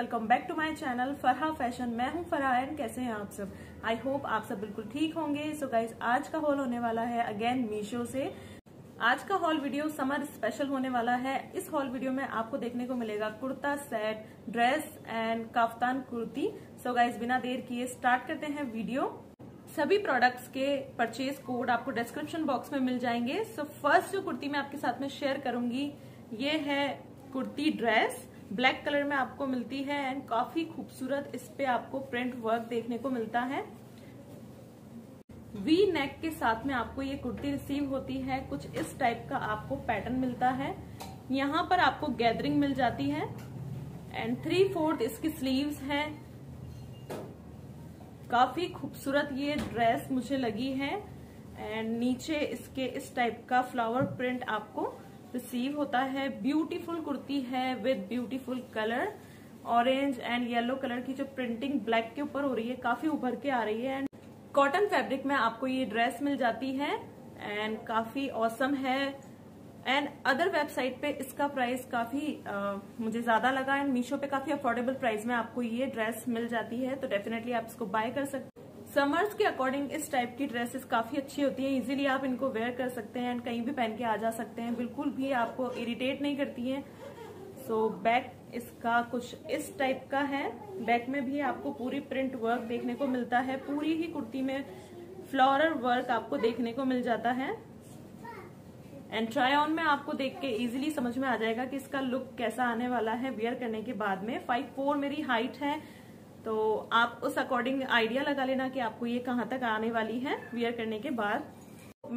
Welcome back to my channel Farha fashion. मैं हूं Farha and कैसे हैं आप सब? आई होप आप सब बिल्कुल ठीक होंगे। सो गाइज आज का हॉल होने वाला है अगेन मीशो से। आज का हॉल वीडियो समर स्पेशल होने वाला है। इस हॉल वीडियो में आपको देखने को मिलेगा kurta set, dress and kaftan kurti. So guys बिना देर किए स्टार्ट करते हैं वीडियो। सभी प्रोडक्ट्स के परचेज कोड आपको डिस्क्रिप्शन बॉक्स में मिल जाएंगे। सो फर्स्ट जो कुर्ती मैं आपके साथ में शेयर करूंगी ये है कुर्ती ड्रेस। ब्लैक कलर में आपको मिलती है एंड काफी खूबसूरत इस पे आपको प्रिंट वर्क देखने को मिलता है। वी नेक के साथ में आपको ये कुर्ती रिसीव होती है। कुछ इस टाइप का आपको पैटर्न मिलता है। यहाँ पर आपको गैदरिंग मिल जाती है एंड 3/4 इसकी स्लीव्स हैं। काफी खूबसूरत ये ड्रेस मुझे लगी है एंड नीचे इसके इस टाइप का फ्लावर प्रिंट आपको रिसीव होता है। ब्यूटीफुल कुर्ती है with beautiful colour. Orange and yellow colour की जो प्रिंटिंग ब्लैक के ऊपर हो रही है काफी उभर के आ रही है एंड कॉटन फैब्रिक में आपको ये ड्रेस मिल जाती है एंड काफी ऑसम है। एंड अदर वेबसाइट पे इसका प्राइस काफी मुझे ज्यादा लगा एंड मीशो पे काफी अफोर्डेबल प्राइस में आपको ये ड्रेस मिल जाती है, तो डेफिनेटली आप इसको बाय कर सकते हैं। समर्स के अकॉर्डिंग इस टाइप की ड्रेसेस काफी अच्छी होती हैं। इजीली आप इनको वेयर कर सकते हैं एंड कहीं भी पहन के आ जा सकते हैं। बिल्कुल भी आपको इरिटेट नहीं करती हैं। सो बैक इसका कुछ इस टाइप का है। बैक में भी आपको पूरी प्रिंट वर्क देखने को मिलता है। पूरी ही कुर्ती में फ्लोरल वर्क आपको देखने को मिल जाता है एंड ट्राई ऑन में आपको देख के इजिली समझ में आ जाएगा कि इसका लुक कैसा आने वाला है वेयर करने के बाद में। 5'4" मेरी हाइट है, तो आप उस अकॉर्डिंग आइडिया लगा लेना कि आपको ये कहाँ तक आने वाली है वेयर करने के बाद।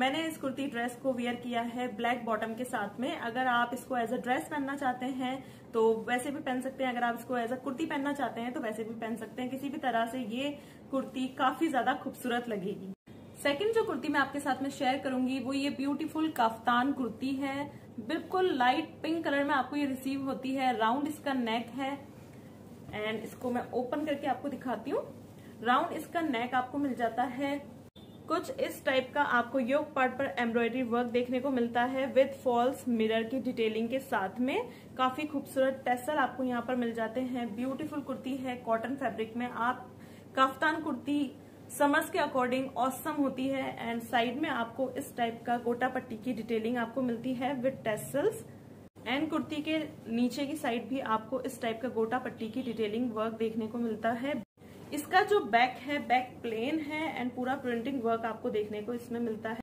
मैंने इस कुर्ती ड्रेस को वेयर किया है ब्लैक बॉटम के साथ में। अगर आप इसको एज अ ड्रेस पहनना चाहते हैं तो वैसे भी पहन सकते हैं। अगर आप इसको एज अ कुर्ती पहनना चाहते हैं तो वैसे भी पहन सकते हैं। किसी भी तरह से ये कुर्ती काफी ज्यादा खूबसूरत लगेगी। सेकेंड जो कुर्ती मैं आपके साथ में शेयर करूंगी वो ये ब्यूटीफुल काफ्तान कुर्ती है। बिल्कुल लाइट पिंक कलर में आपको ये रिसीव होती है। राउंड इसका नेक है एंड इसको मैं ओपन करके आपको दिखाती हूँ। राउंड इसका नेक आपको मिल जाता है। कुछ इस टाइप का आपको योक पार्ट पर एम्ब्रॉयडरी वर्क देखने को मिलता है विद फॉल्स मिरर की डिटेलिंग के साथ में। काफी खूबसूरत टैसल आपको यहाँ पर मिल जाते हैं। ब्यूटीफुल कुर्ती है कॉटन फैब्रिक में। आप काफ्तान कुर्ती समर्स के अकॉर्डिंग ऑसम होती है एंड साइड में आपको इस टाइप का गोटा पट्टी की डिटेलिंग आपको मिलती है विद टैसल्स एंड कुर्ती के नीचे की साइड भी आपको इस टाइप का गोटा पट्टी की डिटेलिंग वर्क देखने को मिलता है। इसका जो बैक है बैक प्लेन है एंड पूरा प्रिंटिंग वर्क आपको देखने को इसमें मिलता है।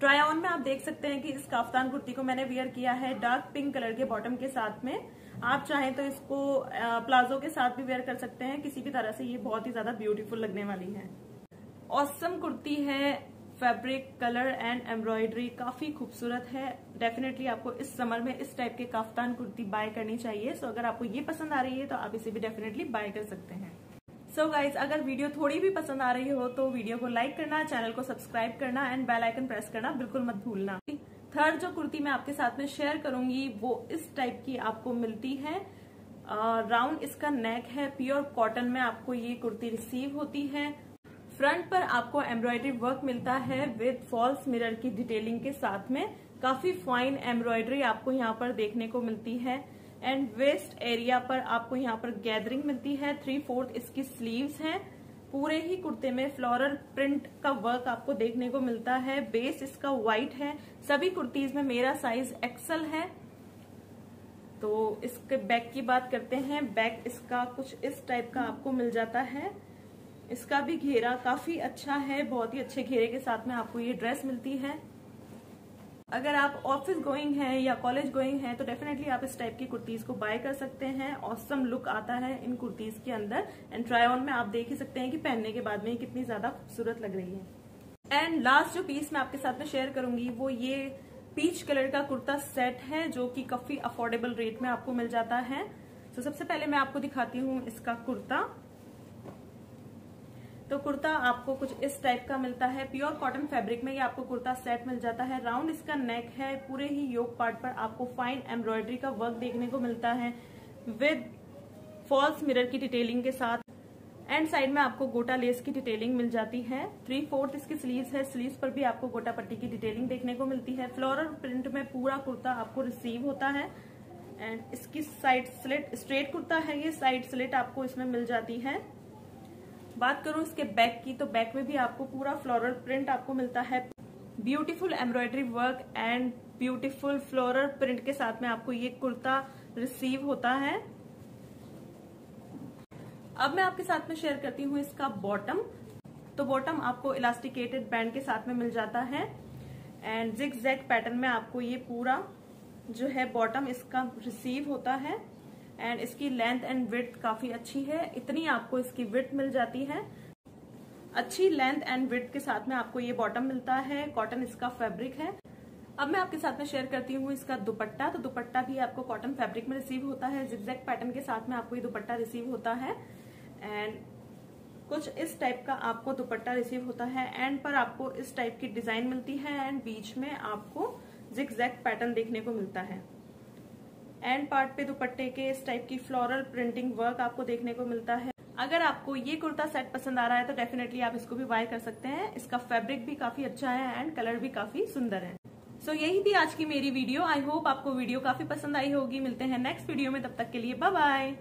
ट्राई ऑन में आप देख सकते हैं कि इस काफ्तान कुर्ती को मैंने वेयर किया है डार्क पिंक कलर के बॉटम के साथ में। आप चाहें तो इसको प्लाजो के साथ भी वेयर कर सकते हैं। किसी भी तरह से ये बहुत ही ज्यादा ब्यूटीफुल लगने वाली है। ऑसम कुर्ती है। फैब्रिक कलर एंड एम्ब्रॉयडरी काफी खूबसूरत है। डेफिनेटली आपको इस समर में इस टाइप के काफ्तान कुर्ती बाय करनी चाहिए। सो अगर आपको ये पसंद आ रही है तो आप इसे भी डेफिनेटली बाय कर सकते हैं। सो गाइज अगर वीडियो थोड़ी भी पसंद आ रही हो तो वीडियो को लाइक करना, चैनल को सब्सक्राइब करना एंड बेल आइकन प्रेस करना बिल्कुल मत भूलना। थर्ड जो कुर्ती मैं आपके साथ में शेयर करूंगी वो इस टाइप की आपको मिलती है। राउंड इसका नेक है। प्योर कॉटन में आपको ये कुर्ती रिसीव होती है। फ्रंट पर आपको एम्ब्रॉयडरी वर्क मिलता है विद फॉल्स मिरर की डिटेलिंग के साथ में। काफी फाइन एम्ब्रॉयडरी आपको यहाँ पर देखने को मिलती है एंड वेस्ट एरिया पर आपको यहाँ पर गैदरिंग मिलती है। 3/4 इसकी स्लीव्स हैं। पूरे ही कुर्ते में फ्लोरल प्रिंट का वर्क आपको देखने को मिलता है। बेस इसका व्हाइट है। सभी कुर्तीज में मेरा साइज एक्सल है। तो इसके बैक की बात करते हैं। बैक इसका कुछ इस टाइप का आपको मिल जाता है। इसका भी घेरा काफी अच्छा है। बहुत ही अच्छे घेरे के साथ में आपको ये ड्रेस मिलती है। अगर आप ऑफिस गोइंग हैं या कॉलेज गोइंग हैं तो डेफिनेटली आप इस टाइप की कुर्तीज को बाय कर सकते हैं। ऑसम लुक आता है इन कुर्तीज के अंदर एंड ट्राई ऑन में आप देख ही सकते हैं कि पहनने के बाद में ये कितनी ज्यादा खूबसूरत लग रही है। एंड लास्ट जो पीस मैं आपके साथ में शेयर करूंगी वो ये पीच कलर का कुर्ता सेट है जो कि काफी अफोर्डेबल रेट में आपको मिल जाता है। तो सबसे पहले मैं आपको दिखाती हूँ इसका कुर्ता। तो कुर्ता आपको कुछ इस टाइप का मिलता है। प्योर कॉटन फैब्रिक में ये आपको कुर्ता सेट मिल जाता है। राउंड इसका नेक है। पूरे ही योक पार्ट पर आपको फाइन एम्ब्रॉयडरी का वर्क देखने को मिलता है विद फॉल्स मिरर की डिटेलिंग के साथ एंड साइड में आपको गोटा लेस की डिटेलिंग मिल जाती है। 3/4 इसकी स्लीव्स है। स्लीव्स पर भी आपको गोटा पट्टी की डिटेलिंग देखने को मिलती है। फ्लोरल प्रिंट में पूरा कुर्ता आपको रिसीव होता है एंड इसकी साइड स्लिट स्ट्रेट कुर्ता है, ये साइड स्लिट आपको इसमें मिल जाती है। बात करूं इसके बैक की, तो बैक में भी आपको पूरा फ्लोरल प्रिंट आपको मिलता है, beautiful embroidery work and beautiful floral print के साथ में आपको ये कुर्ता रिसीव होता है। अब मैं आपके साथ में शेयर करती हूँ इसका बॉटम। तो बॉटम आपको इलास्टिकेटेड बैंड के साथ में मिल जाता है एंड जिग जैग पैटर्न में आपको ये पूरा जो है बॉटम इसका रिसीव होता है एंड इसकी लेंथ एंड विड्थ काफी अच्छी है, इतनी आपको इसकी विड्थ मिल जाती है। अच्छी लेंथ एंड विड्थ के साथ में आपको ये बॉटम मिलता है, कॉटन इसका फैब्रिक है। अब मैं आपके साथ में शेयर करती हूँ इसका दुपट्टा। तो दुपट्टा भी आपको कॉटन फैब्रिक में रिसीव होता है, जिगजैग पैटर्न के साथ में आपको ये दुपट्टा रिसीव होता है एंड कुछ इस टाइप का आपको दुपट्टा रिसीव होता है। एंड पर आपको इस टाइप की डिजाइन मिलती है एंड बीच में आपको जिगजैग पैटर्न देखने को मिलता है। एंड पार्ट पे दुपट्टे के इस टाइप की फ्लोरल प्रिंटिंग वर्क आपको देखने को मिलता है। अगर आपको ये कुर्ता सेट पसंद आ रहा है तो डेफिनेटली आप इसको भी बाय कर सकते हैं। इसका फैब्रिक भी काफी अच्छा है एंड कलर भी काफी सुंदर है। सो यही थी आज की मेरी वीडियो। आई होप आपको वीडियो काफी पसंद आई होगी। मिलते हैं नेक्स्ट वीडियो में, तब तक के लिए बाय बाय।